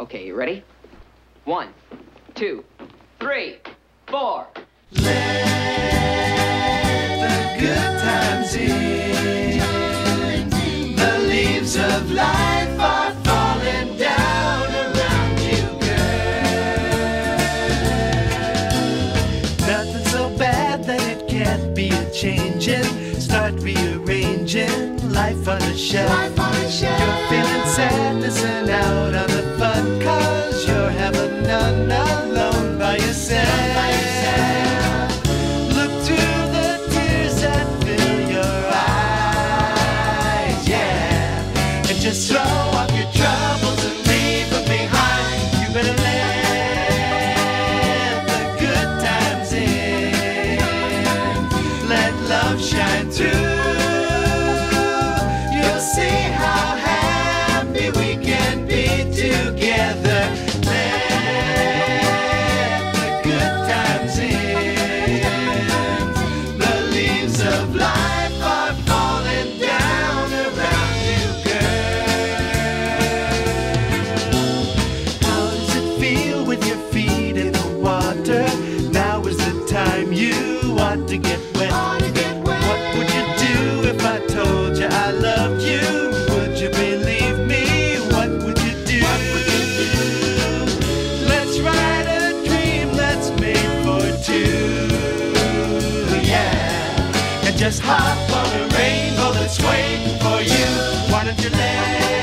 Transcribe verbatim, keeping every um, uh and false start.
Okay, you ready? One, two, three, four. Let the good times in. The leaves of life are falling down around you, girl. Nothing so bad that it can't be a changing. Start rearranging life on a shelf. Life on a shelf. You're feeling sadness and out on the fun, 'cause you're having none alone by yourself. Just throw up your troubles and leave them behind. You better let the good times in. Let love shine through. You'll see how happy we can be together. Let the good times in. The leaves of life are falling down around. To get wet. To get wet. What would you do if I told you I loved you? Would you believe me? What would you do? Would you do? Let's write a dream that's made for two, yeah. And just hop on a rainbow that's waiting for you. Why don't you let